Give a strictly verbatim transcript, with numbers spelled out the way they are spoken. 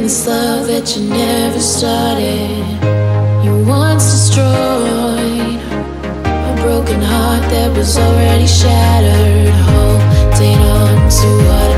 in this love that you never started. You once destroyed a broken heart that was already shattered, holding on to what